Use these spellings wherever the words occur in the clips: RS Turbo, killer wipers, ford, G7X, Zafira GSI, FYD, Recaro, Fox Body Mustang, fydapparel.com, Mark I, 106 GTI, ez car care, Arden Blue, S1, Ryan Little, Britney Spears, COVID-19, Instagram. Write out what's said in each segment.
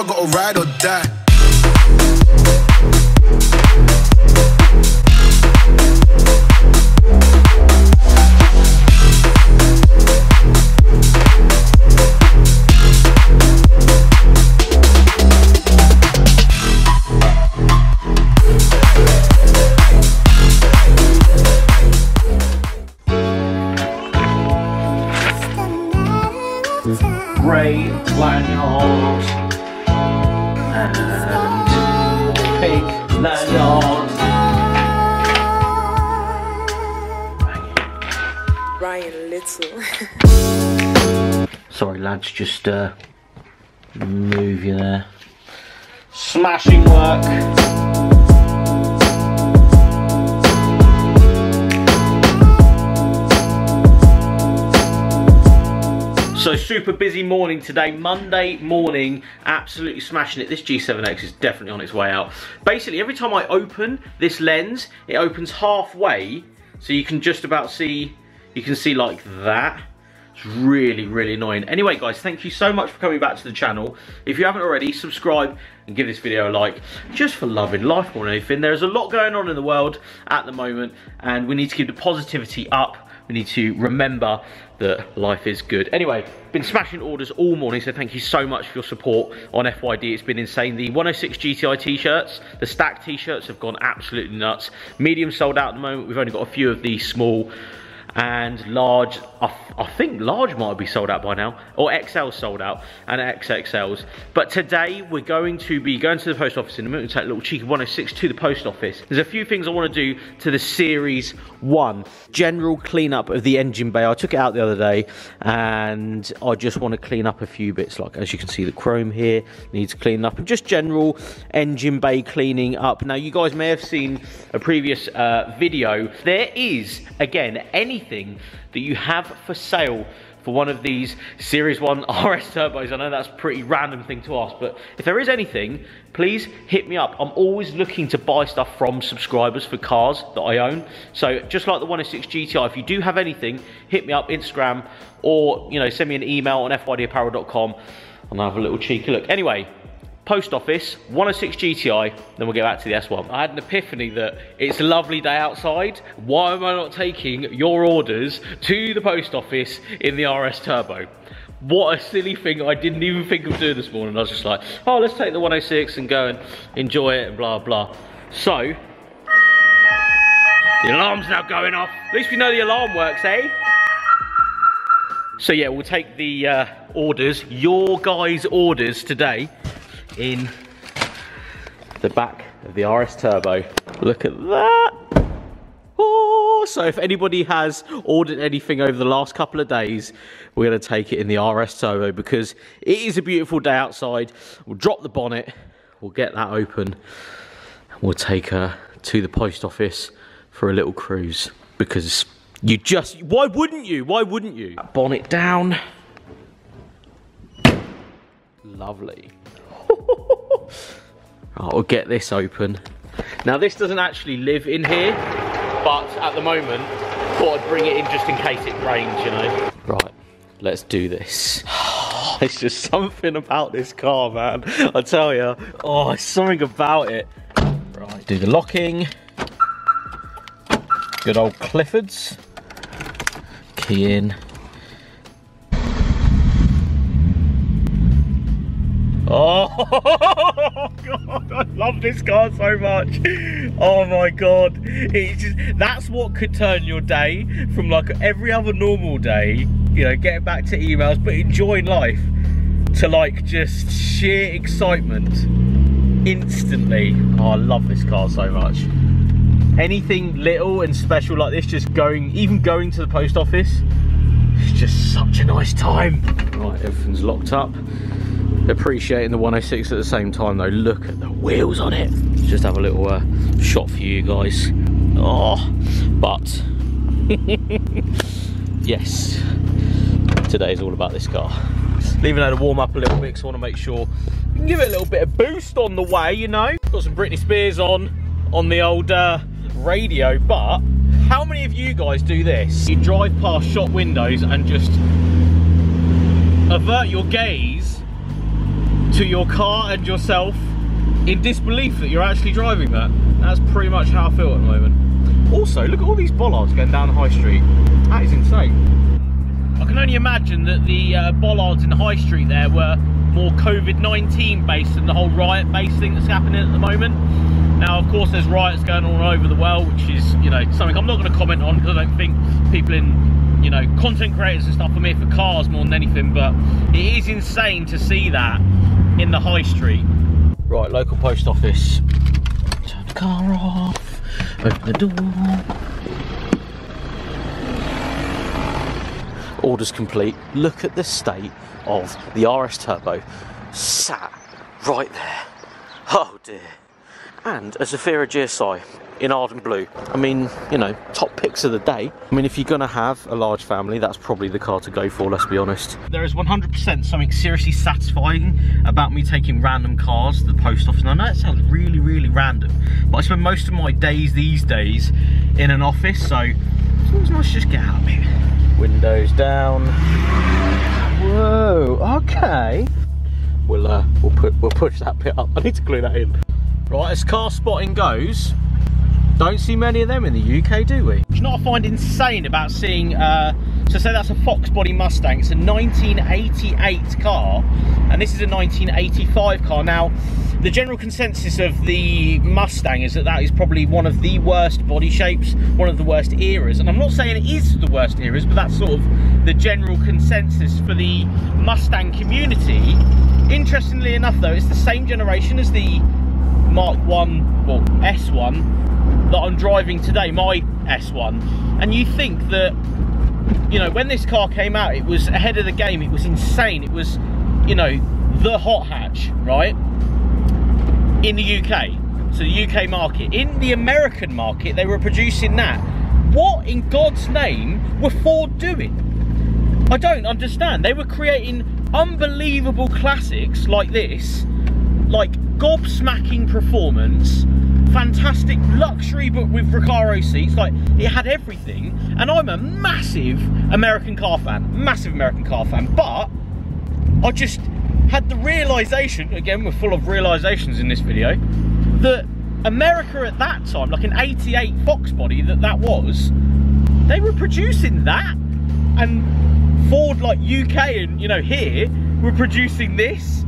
I gotta ride or die. Grey lanyards and pink lanyards. Ryan Little. Sorry lads, just move you there. Smashing work. So super busy morning today, Monday morning, absolutely smashing it. This G7X is definitely on its way out. Basically, every time I open this lens, it opens halfway, so you can just about see, you can see like that. It's really, really annoying. Anyway, guys, thank you so much for coming back to the channel. If you haven't already, subscribe and give this video a like, just for loving life more than anything. There's a lot going on in the world at the moment, and we need to keep the positivity up. We need to remember that life is good. Anyway, been smashing orders all morning, so thank you so much for your support on FYD. It's been insane. The 106 GTI t-shirts, the stack t-shirts have gone absolutely nuts. Medium sold out at the moment. We've only got a few of the small and large. I think large might be sold out by now, or XL sold out, and XXLs. But today we're going to be going to the post office in a minute to take a little cheeky 106 to the post office. There's a few things I want to do to the Series 1. General cleanup of the engine bay. I took it out the other day and I just want to clean up a few bits, like as you can see the chrome here needs cleaning up, and just general engine bay cleaning up. Now you guys may have seen a previous video. There is, again, anything that you have for sale for one of these Series 1 RS Turbos. I know that's a pretty random thing to ask, but if there is anything, please hit me up. I'm always looking to buy stuff from subscribers for cars that I own. So just like the 106 GTI, if you do have anything, hit me up, Instagram, or you know, send me an email on fydapparel.com and I'll have a little cheeky look. Anyway, post office, 106 GTI, then we'll get back to the S1. I had an epiphany that it's a lovely day outside. Why am I not taking your orders to the post office in the RS Turbo? What a silly thing I didn't even think of doing this morning. I was just like, oh, let's take the 106 and go and enjoy it and blah, blah. So, the alarm's now going off. At least we know the alarm works, eh? So yeah, we'll take the orders, your guys' orders today, in the back of the RS Turbo. Look at that. Oh, so if anybody has ordered anything over the last couple of days, we're going to take it in the RS Turbo because it is a beautiful day outside. We'll drop the bonnet, we'll get that open, and we'll take her to the post office for a little cruise, because you just, why wouldn't you? Why wouldn't you? That bonnet down. Lovely. Right, we'll get this open. Now this doesn't actually live in here, but at the moment thought I'd bring it in just in case it rains, you know. Right, let's do this. It's just something about this car, man, I tell you. Oh, it's something about it. Right, do the locking. Good old Clifford's. Key in. Oh God, I love this car so much. Oh my God, it's just, that's what could turn your day from like every other normal day, you know, getting back to emails but enjoying life, to like just sheer excitement instantly. Oh, I love this car so much. Anything little and special like this, just going, even going to the post office, it's just such a nice time. Right, everything's locked up. Appreciating the 106 at the same time though. Look at the wheels on it. Just have a little shot for you guys. Oh, but yes, today's all about this car. Leaving her to warm up a little bit, so I want to make sure we can give it a little bit of boost on the way, you know. Got some Britney Spears on the old radio. But how many of you guys do this? You drive past shop windows and just avert your gaze to your car and yourself in disbelief that you're actually driving that. That's pretty much how I feel at the moment. Also, look at all these bollards going down the high street. That is insane. I can only imagine that the bollards in the high street there were more COVID-19 based than the whole riot based thing that's happening at the moment. Now, of course, there's riots going on all over the world, which is, you know, something I'm not going to comment on because I don't think people in, you know, content creators and stuff are here for cars more than anything, but it is insane to see that in the high street. Right, local post office. Turn the car off, open the door. Order's complete. Look at the state of the RS Turbo sat right there. Oh dear. And a Zafira GSI in Arden Blue. I mean, you know, top picks of the day. I mean, if you're gonna have a large family, that's probably the car to go for, let's be honest. There is 100% something seriously satisfying about me taking random cars to the post office. And I know it sounds really, really random, but I spend most of my days these days in an office, so it's always nice to just get out of here. Windows down. Whoa, okay. We'll push that bit up. I need to glue that in. Right, as car spotting goes, don't see many of them in the UK, do we? Which I find insane about seeing, so say that's a Fox Body Mustang. It's a 1988 car, and this is a 1985 car. Now, the general consensus of the Mustang is that that is probably one of the worst body shapes, one of the worst eras. And I'm not saying it is the worst eras, but that's sort of the general consensus for the Mustang community. Interestingly enough, though, it's the same generation as the Mark I, well, S1 that I'm driving today, my S1. And you think that, you know, when this car came out, it was ahead of the game, it was insane, it was, you know, the hot hatch, right? In the UK, so the UK market. In the American market, they were producing that. What in God's name were Ford doing? I don't understand. They were creating unbelievable classics like this, like gobsmacking performance, fantastic luxury, but with Recaro seats. Like, it had everything. And I'm a massive American car fan, but I just had the realization, again, we're full of realizations in this video, that America at that time, like an 88 Fox Body that was, they were producing that, and Ford, like UK and, you know, here, were producing this.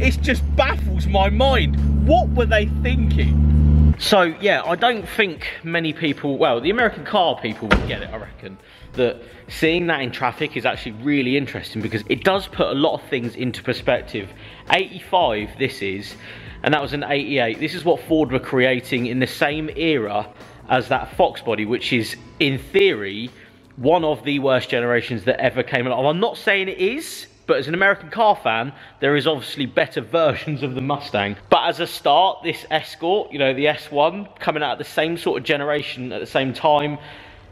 It just baffles my mind. What were they thinking? So yeah, I don't think many people, well, the American car people would get it, I reckon. That seeing that in traffic is actually really interesting because it does put a lot of things into perspective. 85 this is, and that was an 88. This is what Ford were creating in the same era as that Fox Body, which is, in theory, one of the worst generations that ever came along. I'm not saying it is, but as an American car fan, there is obviously better versions of the Mustang. But as a start, this Escort, you know, the S1, coming out at the same sort of generation at the same time,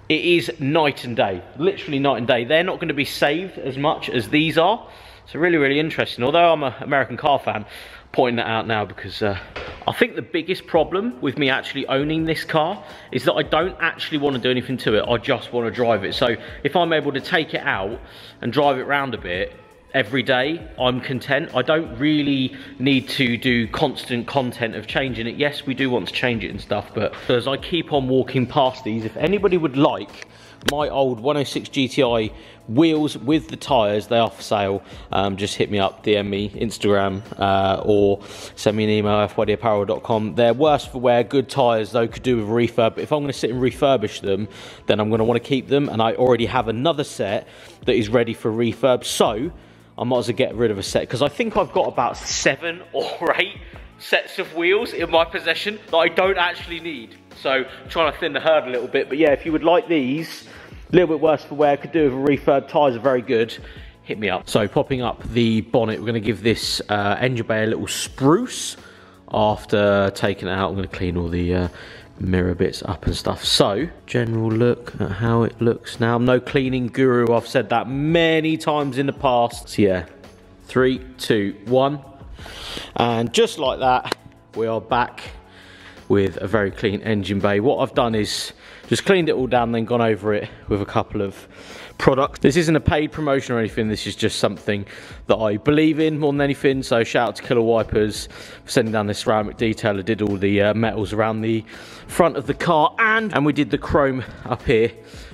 it is night and day, literally night and day. They're not going to be saved as much as these are. So really, really interesting. Although I'm an American car fan, pointing that out now because I think the biggest problem with me actually owning this car is that I don't actually want to do anything to it. I just want to drive it. So if I'm able to take it out and drive it around a bit, every day, I'm content. I don't really need to do constant content of changing it. Yes, we do want to change it and stuff, but as I keep on walking past these, if anybody would like my old 106 GTI wheels with the tyres, they are for sale. Just hit me up, DM me, Instagram, or send me an email, fydapparel.com. They're worse for wear, good tyres though, could do with a refurb. But if I'm going to sit and refurbish them, then I'm going to want to keep them, and I already have another set that is ready for refurb, so I might as well get rid of a set, because I think I've got about 7 or 8 sets of wheels in my possession that I don't actually need. So I'm trying to thin the herd a little bit. But yeah, if you would like these, a little bit worse for wear, could do with a refurb, tyres are very good, hit me up. So popping up the bonnet, we're going to give this engine bay a little spruce. After taking it out, I'm going to clean all the mirror bits up and stuff. So general look at how it looks now. I'm no cleaning guru, I've said that many times in the past. So yeah, 3, 2, 1, and just like that, we are back with a very clean engine bay. What I've done is just cleaned it all down, then gone over it with a couple of product. This isn't a paid promotion or anything, this is just something that I believe in more than anything, so shout out to Killer Wipers for sending down this ceramic detail. I did all the metals around the front of the car, and we did the chrome up here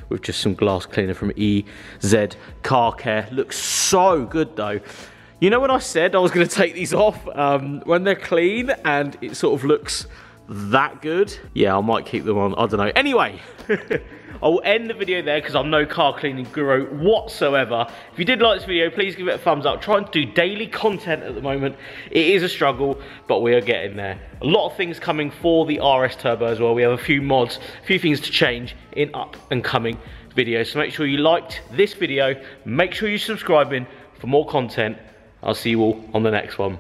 with just some glass cleaner from EZ Car Care. Looks so good though. You know when I said I was going to take these off, when they're clean and it sort of looks that good, yeah, I might keep them on, I don't know. Anyway, I'll end the video there because I'm no car cleaning guru whatsoever. If you did like this video, please give it a thumbs up. Trying to do daily content at the moment, it is a struggle, but we are getting there. A lot of things coming for the RS Turbo as well. We have a few mods, a few things to change in up and coming videos, so make sure you liked this video, make sure you're subscribing for more content. I'll see you all on the next one.